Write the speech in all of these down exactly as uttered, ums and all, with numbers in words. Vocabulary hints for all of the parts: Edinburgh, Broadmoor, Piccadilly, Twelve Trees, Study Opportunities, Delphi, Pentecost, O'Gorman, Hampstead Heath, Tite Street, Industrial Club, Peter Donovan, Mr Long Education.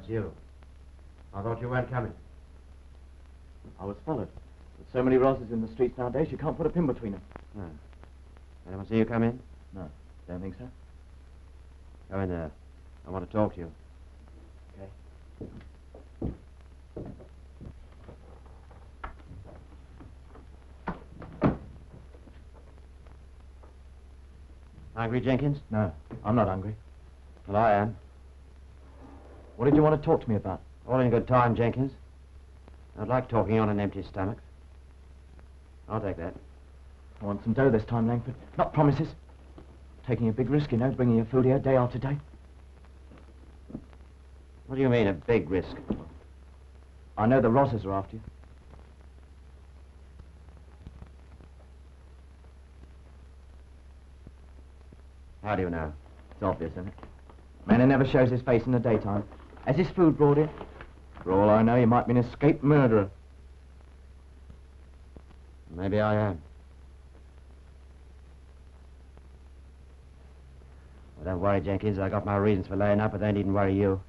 It's you. I thought you weren't coming. I was followed. With so many Rosses in the streets nowadays, you can't put a pin between them. No. Anyone see you come in? No. Don't think so. Go in there. I want to talk to you. Okay. Hungry, Jenkins? No, I'm not hungry. Well, I am. What did you want to talk to me about? All in good time, Jenkins. I'd like talking on an empty stomach. I'll take that. I want some dough this time, Langford. Not promises. Taking a big risk, you know, bringing your food here day after day. What do you mean, a big risk? I know the Rosses are after you. How do you know? It's obvious, isn't it? Manor never shows his face in the daytime. Has his food brought in? For all I know, you might be an escaped murderer. Maybe I am. Well, don't worry, Jenkins. I got my reasons for laying up, but they needn't worry you.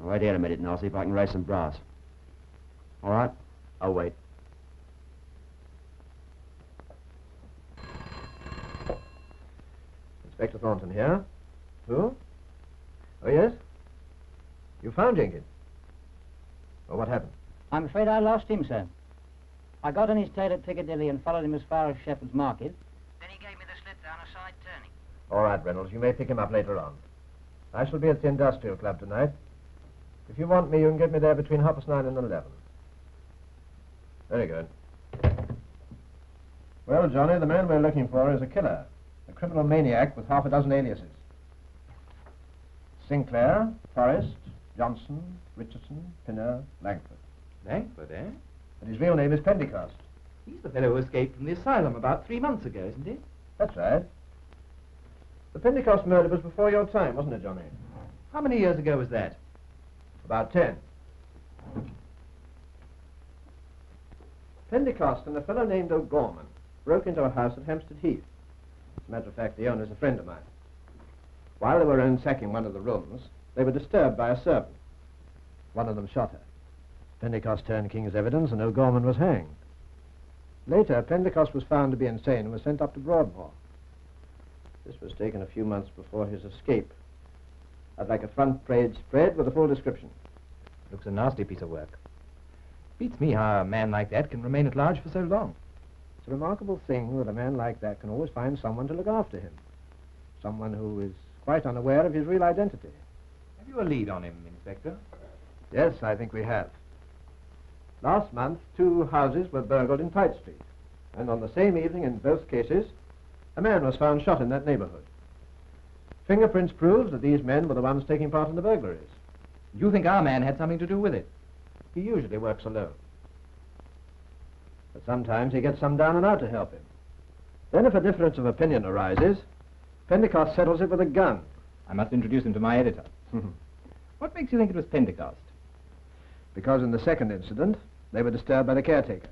I'll wait here a minute, and I'll see if I can raise some brass. All right? I'll wait. Inspector Thornton here. Who? Oh, yes? You found Jenkins? Well, what happened? I'm afraid I lost him, sir. I got on his tail at Piccadilly and followed him as far as Shepherd's Market. Then he gave me the slip down a side turning. All right, Reynolds, you may pick him up later on. I shall be at the Industrial Club tonight. If you want me, you can get me there between half past nine and eleven. Very good. Well, Johnny, the man we're looking for is a killer. A criminal maniac with half a dozen aliases. Sinclair, Forrest, Johnson, Richardson, Pinner, Langford. Langford, eh? And his real name is Pentecost. He's the fellow who escaped from the asylum about three months ago, isn't he? That's right. The Pentecost murder was before your time, wasn't it, Johnny? How many years ago was that? About ten. Pentecost and a fellow named O'Gorman broke into a house at Hampstead Heath. As a matter of fact, the owner's a friend of mine. While they were ransacking one of the rooms, they were disturbed by a servant. One of them shot her. Pentecost turned King's evidence and O'Gorman was hanged. Later, Pentecost was found to be insane and was sent up to Broadmoor. This was taken a few months before his escape. I'd like a front page spread with a full description. Looks a nasty piece of work. Beats me how a man like that can remain at large for so long. It's a remarkable thing that a man like that can always find someone to look after him. Someone who is quite unaware of his real identity. Have you a lead on him, Inspector? Yes, I think we have. Last month, two houses were burgled in Tite Street, and on the same evening in both cases, a man was found shot in that neighborhood. Fingerprints prove that these men were the ones taking part in the burglaries. You think our man had something to do with it? He usually works alone. But sometimes he gets some down and out to help him. Then if a difference of opinion arises, Pentecost settles it with a gun. I must introduce him to my editor. What makes you think it was Pentecost? Because in the second incident, they were disturbed by the caretaker.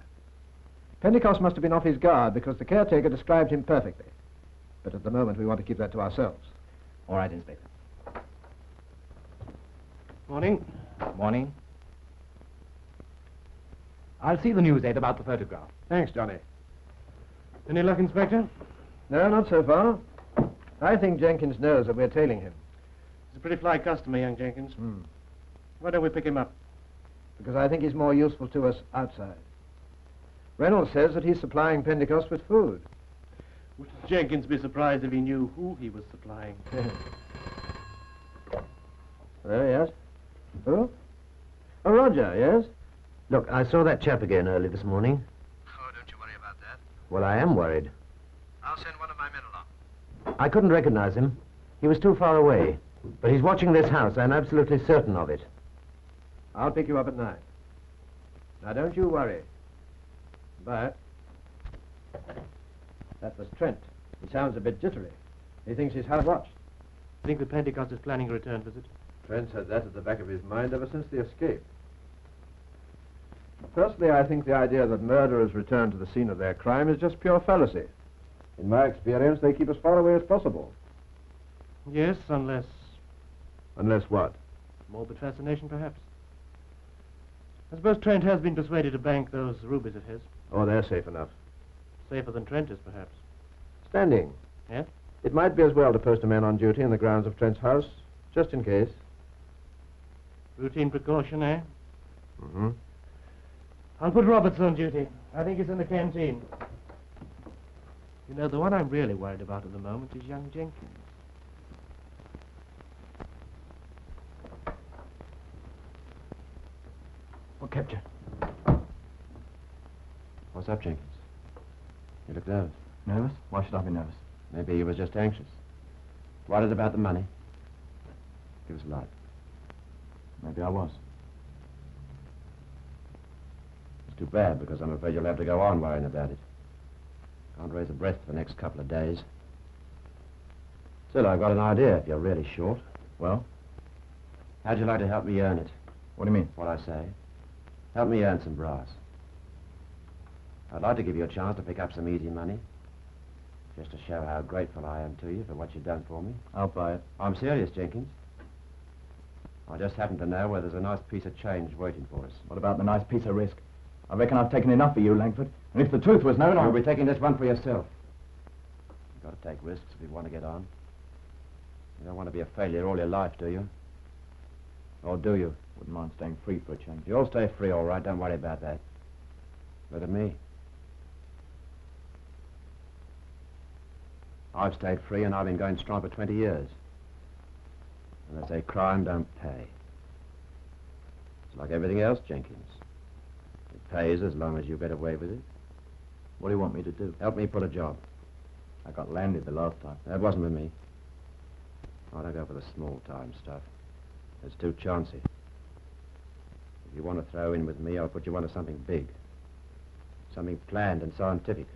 Pentecost must have been off his guard because the caretaker described him perfectly. But at the moment, we want to keep that to ourselves. All right, Inspector. Morning. Morning. I'll see the newsaide about the photograph. Thanks, Johnny. Any luck, Inspector? No, not so far. I think Jenkins knows that we're tailing him. He's a pretty fly customer, young Jenkins. Hmm. Why don't we pick him up? Because I think he's more useful to us outside. Reynolds says that he's supplying Pentecost with food. Would Jenkins be surprised if he knew who he was supplying? There he is. Who? Oh, Roger, yes? Look, I saw that chap again early this morning. Oh, don't you worry about that. Well, I am worried. I'll send one of my men along. I couldn't recognize him. He was too far away. But he's watching this house. I'm absolutely certain of it. I'll pick you up at nine. Now, don't you worry. But that was Trent. He sounds a bit jittery. He thinks he's half watched. I think the Pentecost is planning a return visit. Trent's had that at the back of his mind ever since the escape. Personally, I think the idea that murderers return to the scene of their crime is just pure fallacy. In my experience, they keep as far away as possible. Yes, unless Unless what? Morbid fascination, perhaps. I suppose Trent has been persuaded to bank those rubies of his. Oh, they're safe enough. Safer than Trent is, perhaps. Standing. Yes? It might be as well to post a man on duty in the grounds of Trent's house, just in case. Routine precaution, eh? Mm-hmm. I'll put Roberts on duty. I think he's in the canteen. You know, the one I'm really worried about at the moment is young Jenkins. What kept you? What's up, Jenkins? You look nervous. Nervous? Why should I be nervous? Maybe you were just anxious. Worried about the money. Give us a light. Maybe I was. It's too bad, because I'm afraid you'll have to go on worrying about it. Can't raise a breath for the next couple of days. Still, I've got an idea if you're really short. Well? How'd you like to help me earn it? What do you mean? What I say. Help me earn some brass. I'd like to give you a chance to pick up some easy money. Just to show how grateful I am to you for what you've done for me. I'll buy it. I'm serious, Jenkins. I just happen to know where there's a nice piece of change waiting for us. What about the nice piece of risk? I reckon I've taken enough for you, Langford. And if the truth was known, I'll be taking this one for yourself. You've got to take risks if you want to get on. You don't want to be a failure all your life, do you? Or do you? Wouldn't mind staying free for a change. You'll stay free, all right. Don't worry about that. Look at me. I've stayed free, and I've been going strong for twenty years. And they say crime don't pay. It's like everything else, Jenkins. It pays as long as you get away with it. What do you want me to do? Help me pull a job. I got landed the last time. That wasn't with me. I don't go for the small-time stuff. It's too chancy. If you want to throw in with me, I'll put you onto something big. Something planned and scientific.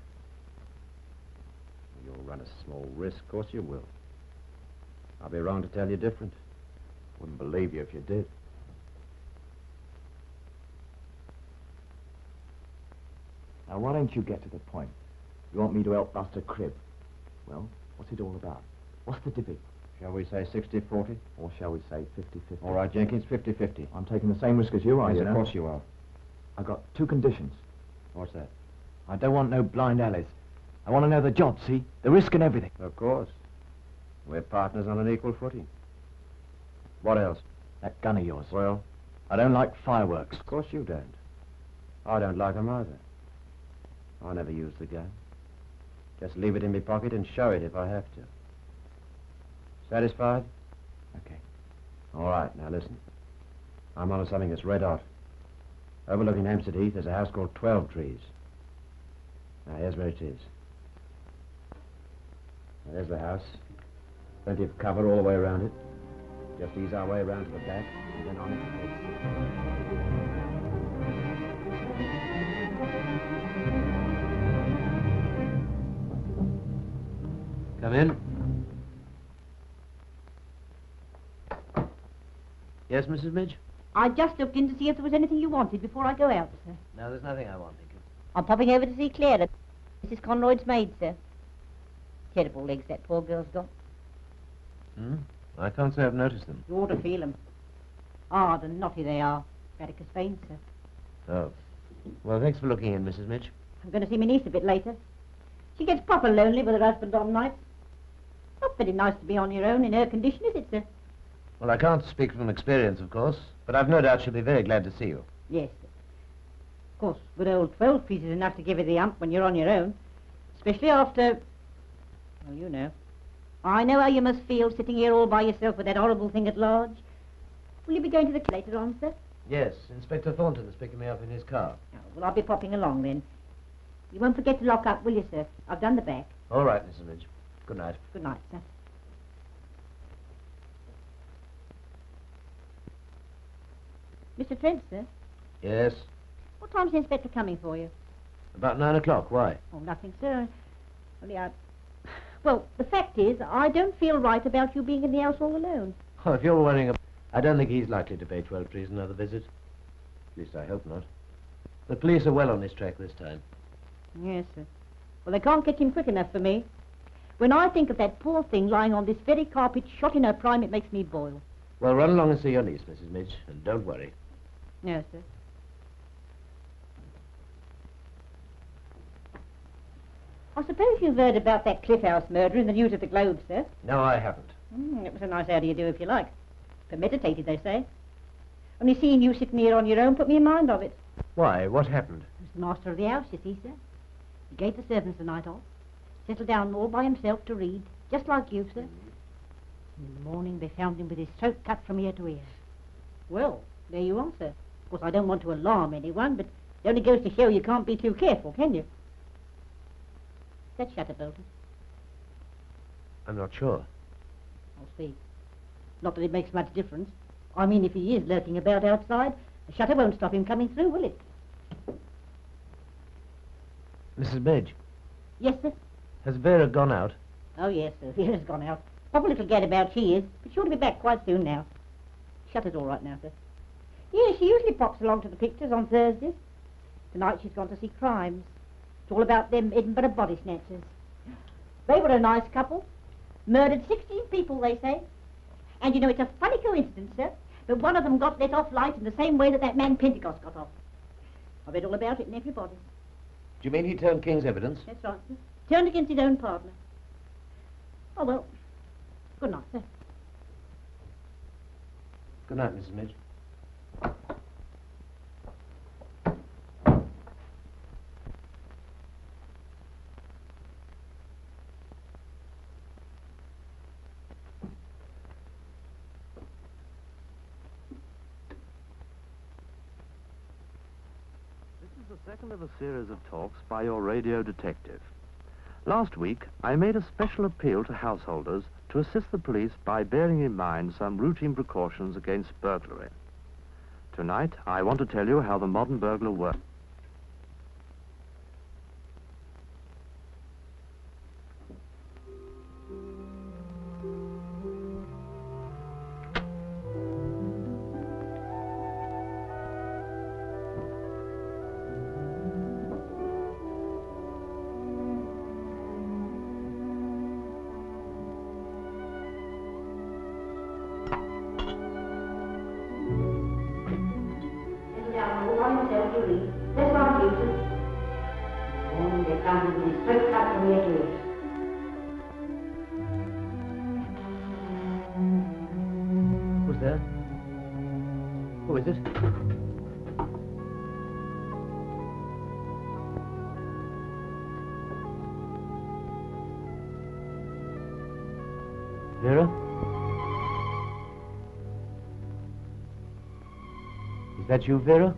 You'll run a small risk. Of course you will. I'll be wrong to tell you different. Wouldn't believe you if you did. Now, why don't you get to the point? You want me to help bust a crib. Well, what's it all about? What's the divvy? Shall we say sixty forty? Or shall we say fifty fifty? All right, Jenkins, fifty fifty. I'm taking the same risk as you are, yes, you know. Of course you are. I got two conditions. What's that? I don't want no blind alleys. I want to know the job, see? The risk and everything. Of course. We're partners on an equal footing. What else? That gun of yours. Well? I don't like fireworks. Of course you don't. I don't like them either. I never use the gun. Just leave it in my pocket and show it if I have to. Satisfied? Okay. All right, now listen. I'm on to something that's red hot. Overlooking Hampstead Heath, there's a house called Twelve Trees. Now, here's where it is. There's the house. Plenty of cover all the way around it. Just ease our way around to the back, and then on it. Come in. Yes, Missus Midge? I just looked in to see if there was anything you wanted before I go out, sir. No, there's nothing I want, thank you. I'm popping over to see Clara, Missus Conroyd's maid, sir. Terrible legs that poor girl's got. Hmm? I can't say I've noticed them. You ought to feel them. Hard and knotty they are. Radicus veins, sir. Oh. Well, thanks for looking in, Missus Midge. I'm going to see my niece a bit later. She gets proper lonely with her husband on nights. Not very nice to be on your own in her condition, is it, sir? Well, I can't speak from experience, of course, but I've no doubt she'll be very glad to see you. Yes, sir. Of course, good old twelve piece is enough to give you the hump when you're on your own. Especially after... Well, you know. I know how you must feel sitting here all by yourself with that horrible thing at large. Will you be going to the club later on, sir? Yes, Inspector Thornton is picking me up in his car. Oh, well, I'll be popping along then. You won't forget to lock up, will you, sir? I've done the back. All right, Missus Midge. Good night. Good night, sir. Mister Trent, sir? Yes? What time's the inspector coming for you? About nine o'clock. Why? Oh, nothing, sir. Only I... Well, the fact is, I don't feel right about you being in the house all alone. Oh, if you're worrying about... I don't think he's likely to pay Twelve Trees another visit. At least I hope not. The police are well on his track this time. Yes, sir. Well, they can't catch him quick enough for me. When I think of that poor thing lying on this very carpet, shot in her prime, it makes me boil. Well, run along and see your niece, Missus Midge, and don't worry. Yes, sir. I suppose you've heard about that Cliff House murder in the news of the Globe, sir? No, I haven't. Mm, it was a nice how do you do, if you like. Premeditated, they say. Only seeing you sitting here on your own put me in mind of it. Why? What happened? He was the master of the house, you see, sir. He gave the servants the night off. Settled down all by himself to read, just like you, sir. In the morning they found him with his throat cut from ear to ear. Well, there you are, sir. Of course, I don't want to alarm anyone, but it only goes to show you can't be too careful, can you? That shutter bolted. I'm not sure. I'll see. Not that it makes much difference. I mean, if he is lurking about outside, the shutter won't stop him coming through, will it? Missus Midge. Yes, sir? Has Vera gone out? Oh, yes, sir. Vera's gone out. Pop a little gadabout she is, but she'll be back quite soon now. Shutter's all right now, sir. Yes, yeah, she usually pops along to the pictures on Thursdays. Tonight she's gone to see Crimes. It's all about them Edinburgh body snatchers. They were a nice couple. Murdered sixteen people, they say. And you know, it's a funny coincidence, sir, but one of them got let off light in the same way that that man Pentecost got off. I read all about it in everybody. Do you mean he turned King's evidence? That's right, sir. Turned against his own partner. Oh, well, good night, sir. Good night, Missus Midge. Second of a series of talks by your radio detective. Last week, I made a special appeal to householders to assist the police by bearing in mind some routine precautions against burglary. Tonight, I want to tell you how the modern burglar works. Is that you, Vera?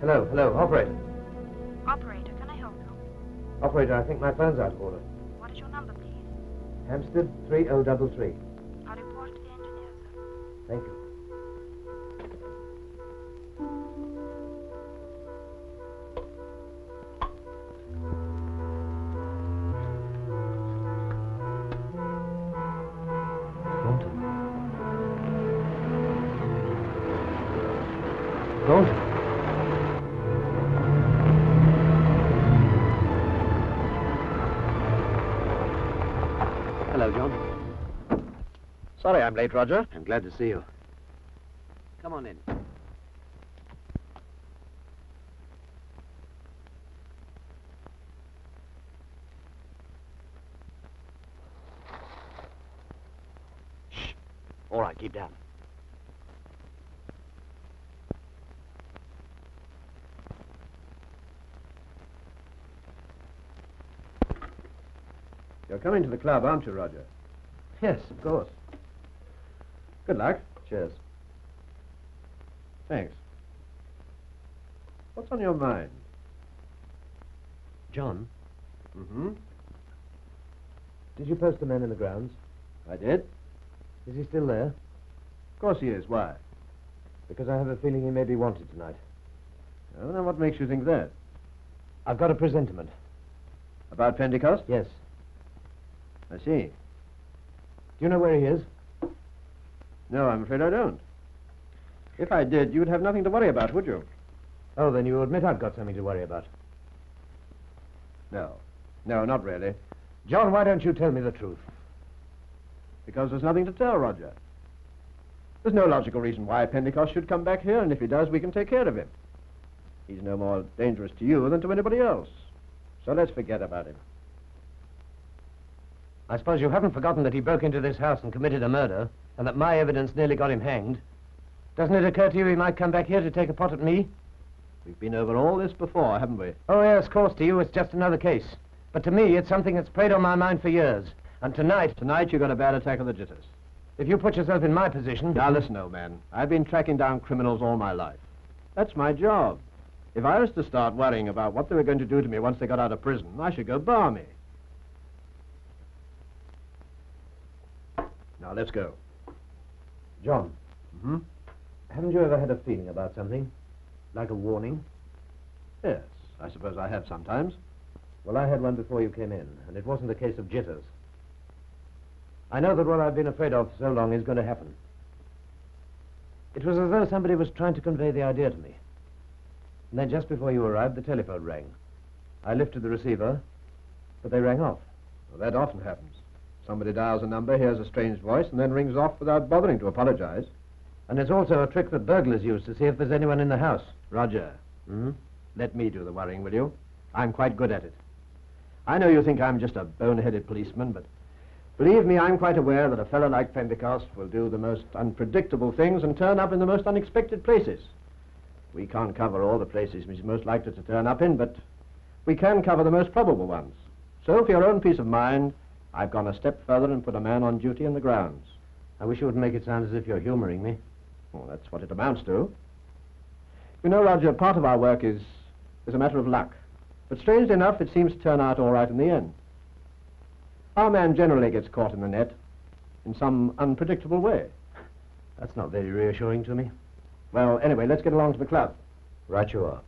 Hello, hello, operator. Operator, can I help you? Operator, I think my phone's out of order. What is your number, please? Hampstead three oh three three. I'll report to the engineer, sir. Thank you. Sorry I'm late, Roger. I'm glad to see you. Come on in. Shh. All right, keep down. coming to the club, aren't you, Roger? Yes, of course. Good luck. Cheers. Thanks. What's on your mind? John? Mm-hmm. Did you post the man in the grounds? I did. Is he still there? Of course he is. Why? Because I have a feeling he may be wanted tonight. Oh, now what makes you think that? I've got a presentiment. About Pentecost? Yes. I see. Do you know where he is? No, I'm afraid I don't. If I did, you'd have nothing to worry about, would you? Oh, then you admit I've got something to worry about. No. No, not really. John, why don't you tell me the truth? Because there's nothing to tell, Roger. There's no logical reason why Pentecost should come back here, and if he does, we can take care of him. He's no more dangerous to you than to anybody else. So let's forget about him. I suppose you haven't forgotten that he broke into this house and committed a murder, and that my evidence nearly got him hanged. Doesn't it occur to you he might come back here to take a pot at me? We've been over all this before, haven't we? Oh, yes, of course, to you it's just another case. But to me, it's something that's preyed on my mind for years. And tonight... Tonight you got a bad attack of the jitters. If you put yourself in my position... Now listen, old man. I've been tracking down criminals all my life. That's my job. If I was to start worrying about what they were going to do to me once they got out of prison, I should go balmy. Now, let's go. John. Mm-hmm? Haven't you ever had a feeling about something? Like a warning? Yes, I suppose I have sometimes. Well, I had one before you came in, and it wasn't a case of jitters. I know that what I've been afraid of for so long is going to happen. It was as though somebody was trying to convey the idea to me. And then just before you arrived, the telephone rang. I lifted the receiver, but they rang off. Well, that often happens. Somebody dials a number, hears a strange voice, and then rings off without bothering to apologize. And it's also a trick that burglars use to see if there's anyone in the house. Roger, mm-hmm. Let me do the worrying, will you? I'm quite good at it. I know you think I'm just a boneheaded policeman, but believe me, I'm quite aware that a fellow like Pentecost will do the most unpredictable things and turn up in the most unexpected places. We can't cover all the places he's most likely to turn up in, but we can cover the most probable ones. So for your own peace of mind, I've gone a step further and put a man on duty in the grounds. I wish you wouldn't make it sound as if you're humoring me. Well, that's what it amounts to. You know, Roger, part of our work is, is a matter of luck. But strangely enough, it seems to turn out all right in the end. Our man generally gets caught in the net in some unpredictable way. That's not very reassuring to me. Well, anyway, let's get along to the club. Right you are.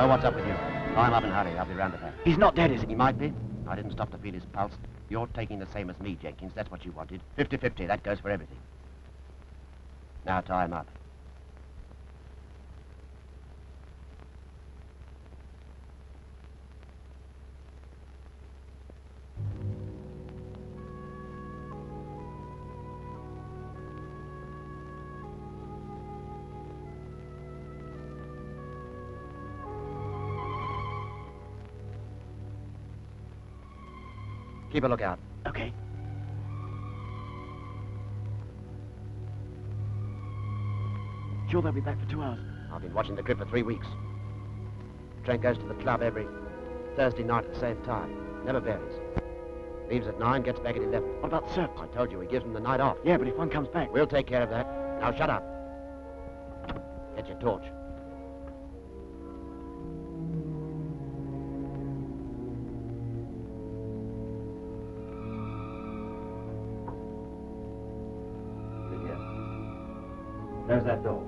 Oh, what's up with you? I'm up and hurry. I'll be round at that. He's not dead, is he? He might be. I didn't stop to feel his pulse. You're taking the same as me, Jenkins. That's what you wanted. fifty fifty. That goes for everything. Now tie him up. Keep a lookout. Okay. Sure they'll be back for two hours. I've been watching the crib for three weeks. The train goes to the club every Thursday night at the same time. Never varies. Leaves at nine, gets back at eleven. What about Sir? I told you, he gives them the night off. Yeah, but if one comes back... We'll take care of that. Now shut up. Get your torch. There's that door.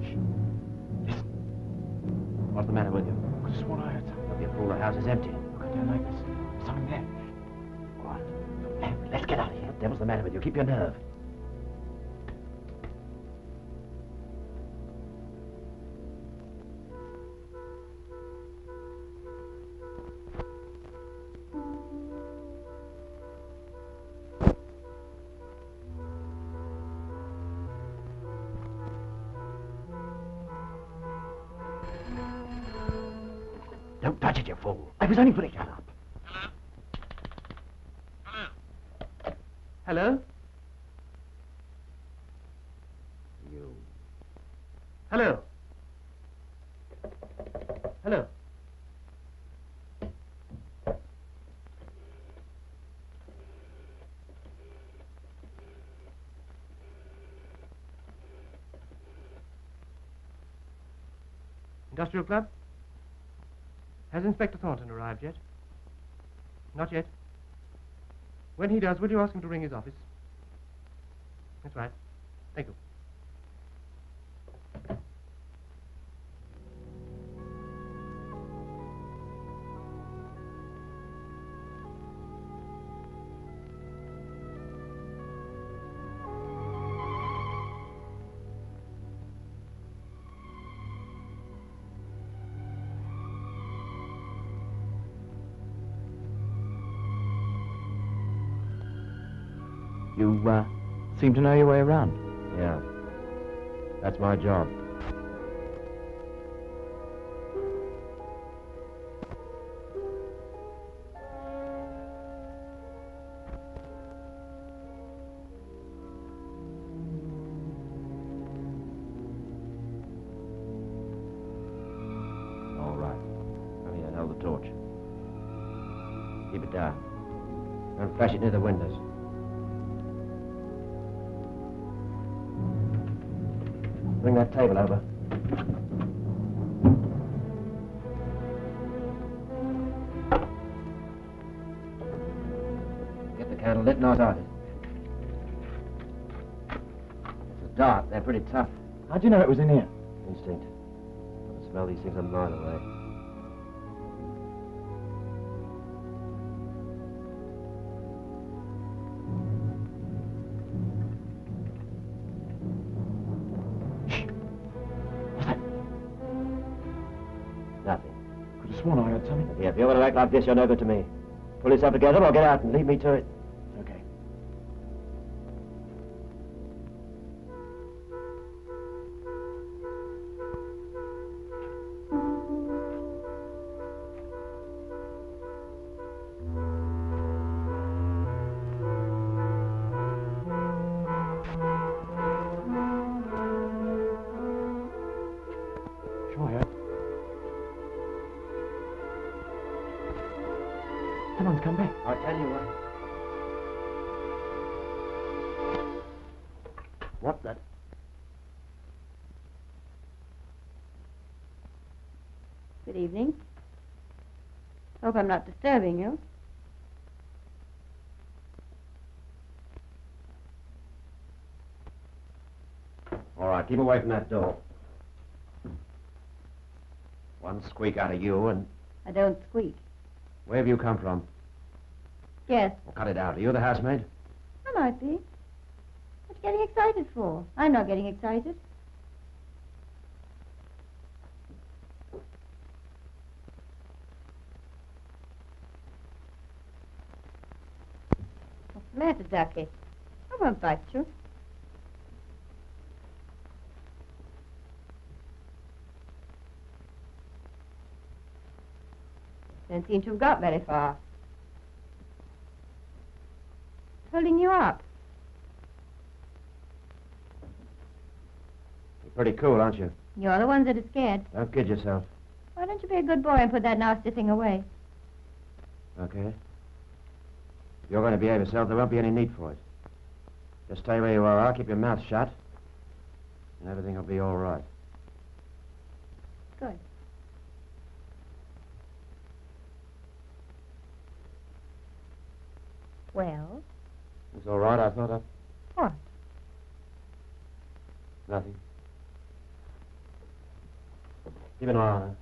Shh. Listen. What's the matter with you? I just want to hurt something. Don't be a fool, the house is empty. Look, I don't like this. There's something there. What? Lamp, let's get out of here. The devil's the matter with you? Keep your nerve. Don't touch it, you fool. I was only putting it up. Hello? Hello? Hello? You. Hello? Hello? Industrial Club? Has Inspector Thornton arrived yet? Not yet. When he does, would you ask him to ring his office? That's right. Thank you. You, uh, seem to know your way around. Yeah. That's my job. All right. Come here and hold the torch. Keep it down. Don't flash it near the windows. Bring that table over. Get the candle lit and I'll start it. It's dark, they're pretty tough. How'd you know it was in here? Instinct. I can smell these things a mile away. I heard something. Yeah, if you want to act like this, you're no good to me. Pull yourself together or get out and leave me to it. Okay. Someone's come back. I tell you what. What the... Good evening. Hope I'm not disturbing you. All right, keep away from that door. One squeak out of you and... I don't squeak. Where have you come from? Yes. Well, cut it out. Are you the housemaid? I might be. What are you getting excited for? I'm not getting excited. What's the matter, Ducky? I won't bite you. Don't seem to have got very far. Holding you up. You're pretty cool, aren't you? You're the ones that are scared. Don't kid yourself. Why don't you be a good boy and put that nasty thing away? Okay. If you're going to behave yourself, there won't be any need for it. Just stay where you are, keep your mouth shut, and everything will be all right. Good. Well? It's all right. I thought I... What? Nothing. Keep an eye on her.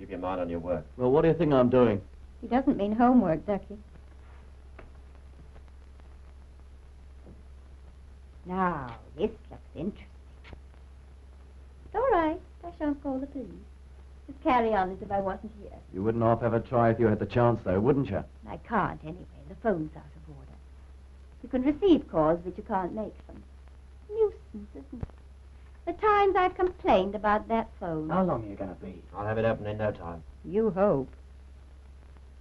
Keep your mind on your work. Well, what do you think I'm doing? He doesn't mean homework, Ducky. Now, this looks interesting. It's all right. I shan't call the police. Just carry on as if I wasn't here. You wouldn't half have a try if you had the chance, though, wouldn't you? I can't, anyway. The phone's out of order. You can receive calls, but you can't make them. Nuisance, isn't it? The times I've complained about that phone. How long are you going to be? I'll have it open in no time. You hope.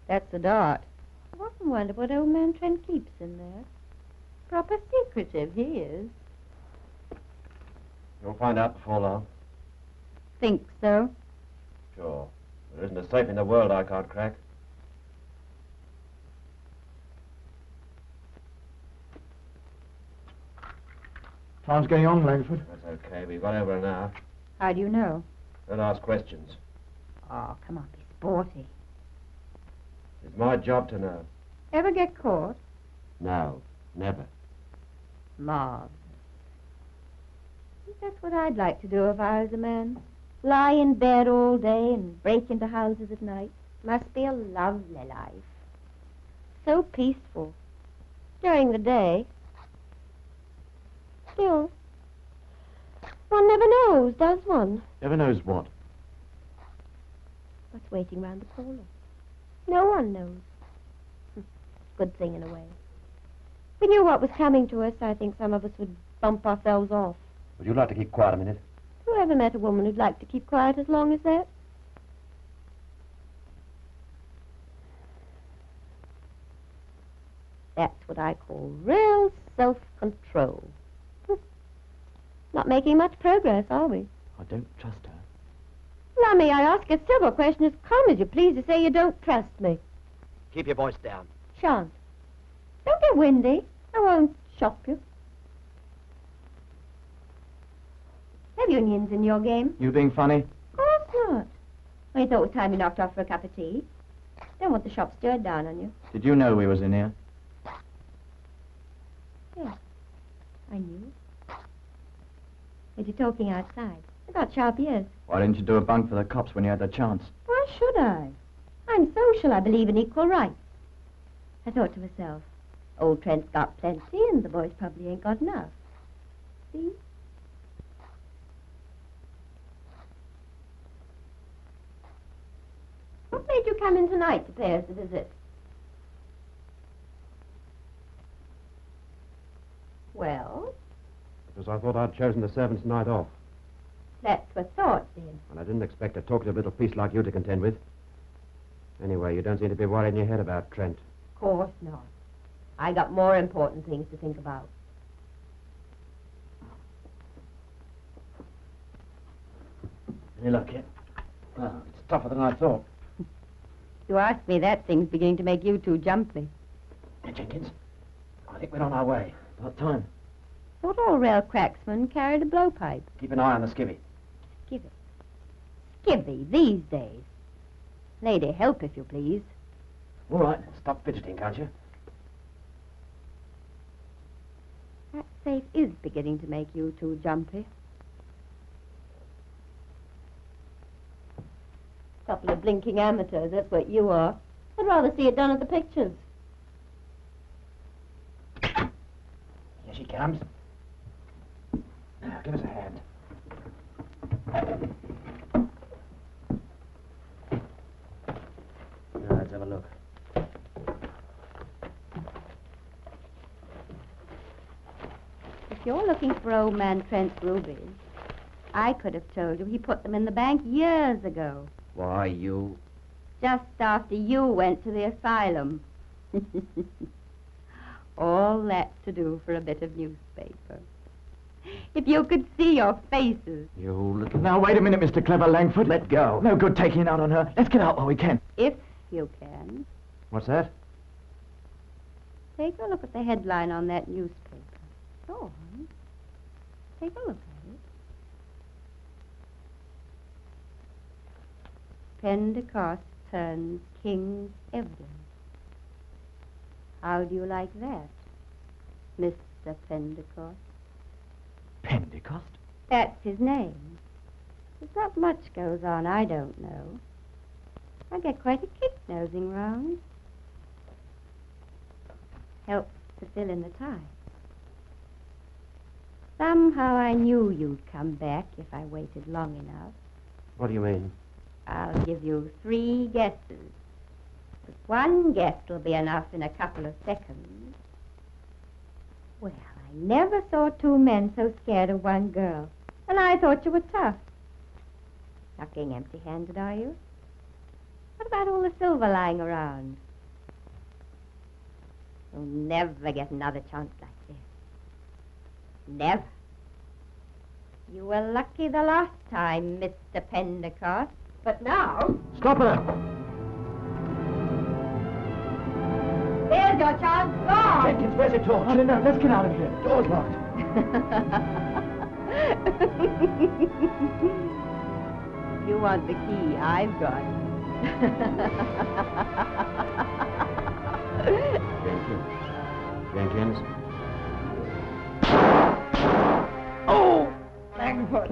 That's the dot. I often wonder what old man Trent keeps in there. Proper secretive, he is. You'll find out before long. Think so? Sure. There isn't a safe in the world I can't crack. Time's going on, Langford. That's okay. We've got over an hour. How do you know? Don't ask questions. Oh, come on, be sporty. It's my job to know. Ever get caught? No, never. Marvelous. That's what I'd like to do if I was a man. Lie in bed all day and break into houses at night. Must be a lovely life. So peaceful. During the day. Still, one never knows, does one? Never knows what? What's waiting round the corner. No one knows. Good thing in a way. We knew what was coming to us. I think some of us would bump ourselves off. Would you like to keep quiet a minute? Who ever met a woman who'd like to keep quiet as long as that? That's what I call real self-control. Not making much progress, are we? I don't trust her. Lummy, I ask a civil question as calm as you please to say you don't trust me. Keep your voice down. Shan't. Don't get windy. I won't shock you. Have unions in your game? You being funny? Of course not. Well, you thought it was time you knocked off for a cup of tea. Don't want the shop stirred down on you. Did you know we was in here? Yeah, I knew. But you're talking outside. I got sharp ears. Why didn't you do a bunk for the cops when you had the chance? Why should I? I'm social. I believe in equal rights. I thought to myself, old Trent's got plenty and the boys probably ain't got enough. See? What made you come in tonight to pay us a visit? Well? Because I thought I'd chosen the servants' night off. That's a thought, then. And I didn't expect a talkative little piece like you to contend with. Anyway, you don't seem to be worried in your head about Trent. Of course not. I got more important things to think about. Any luck yet? Well, it's tougher than I thought. You asked me that thing's beginning to make you two jumpy. Hey, Jenkins, I think we're on our way. About time. Thought all rail cracksmen carried a blowpipe. Keep an eye on the skivvy. Skivvy. Skivvy these days. Lady, help if you please. All right, stop fidgeting, can't you? That safe is beginning to make you too jumpy. Couple of blinking amateurs, that's what you are. I'd rather see it done at the pictures. Here she comes. Now, give us a hand. Now, let's have a look. If you're looking for old man Trent's rubies, I could have told you he put them in the bank years ago. Why, you? Just after you went to the asylum. All that to do for a bit of newspaper. If you could see your faces. You little... Now, wait a minute, Mister Clever Langford. Let go. No good taking it out on her. Let's get out while we can. If you can. What's that? Take a look at the headline on that newspaper. Go on. Take a look at it. Pentecost Ferns, King's Evelyn. How do you like that, Mister Pentecost? Pentecost? That's his name. There's not much goes on, I don't know. I get quite a kick nosing round. Helps to fill in the time. Somehow I knew you'd come back if I waited long enough. What do you mean? I'll give you three guesses. But one guess will be enough in a couple of seconds. Well, I never saw two men so scared of one girl. And I thought you were tough. Not getting empty-handed, are you? What about all the silver lying around? You'll never get another chance like this. Never. You were lucky the last time, Mister Pentecost, but now... Stop her! There's your chance, gone! Jenkins, where's your torch? Oh, no, no, let's get out of here. Door's locked. You want the key, I've got it. Jenkins. Jenkins. Oh! Langford!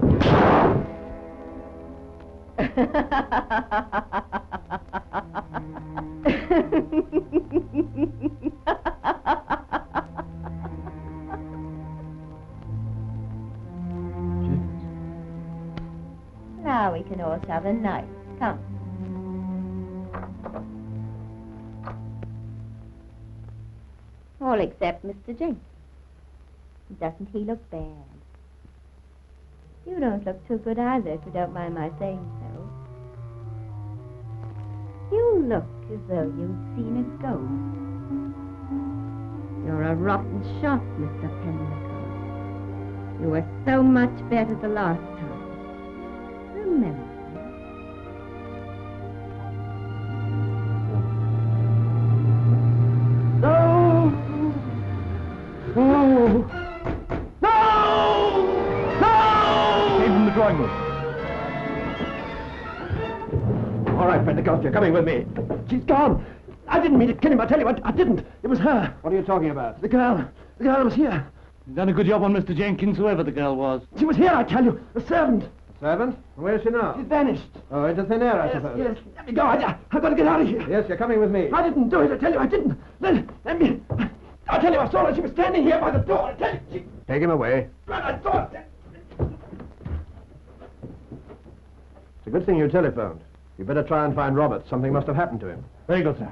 Now we can all have a night. Come. All except Mister Jenkins. Doesn't he look bad? You don't look too good either, if you don't mind my saying so. You look as though you'd seen a ghost. You're a rotten shot, Mister Pentecost. You were so much better the last time. Remember. All right, Pentecost, you're coming with me. She's gone. I didn't mean to kill him, I tell you, I, I didn't. It was her. What are you talking about? The girl. The girl was here. You've done a good job on Mister Jenkins, whoever the girl was. She was here, I tell you. The servant. The servant? Where is she now? She's vanished. Oh, into thin air, I yes, suppose. Yes, let me go. I, I, I've got to get out of here. Yes, you're coming with me. I didn't do it, I tell you, I didn't. Let, let me... I tell you, I saw her. She was standing here by the door. I tell you, she... Take him away. But I thought that... It's a good thing you telephoned. You'd better try and find Robert. Something must have happened to him. Very good, sir.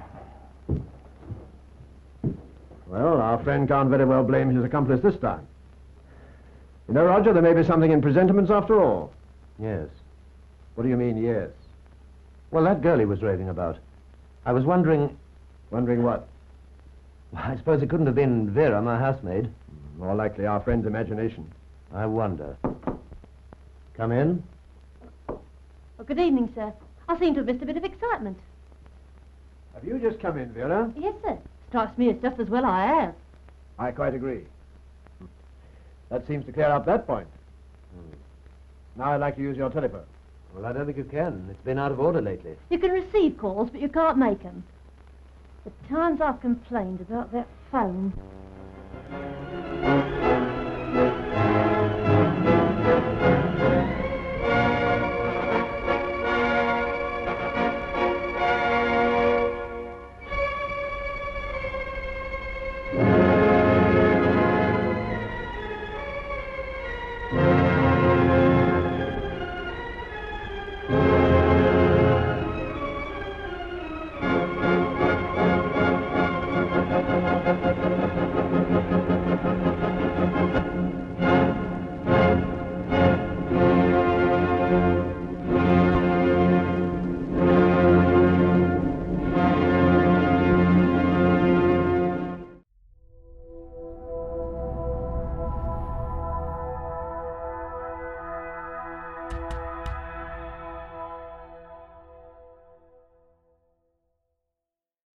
Well, our friend can't very well blame his accomplice this time. You know, Roger, there may be something in presentiments after all. Yes. What do you mean, yes? Well, that girl he was raving about. I was wondering... Wondering what? Well, I suppose it couldn't have been Vera, my housemaid. More likely our friend's imagination. I wonder. Come in. Oh, good evening, sir. I seem to have missed a bit of excitement. Have you just come in, Vera? Yes, sir. Strikes me as just as well I have. I quite agree. That seems to clear up that point. Mm. Now I'd like to use your telephone. Well, I don't think you can. It's been out of order lately. You can receive calls, but you can't make them. The times I've complained about that phone.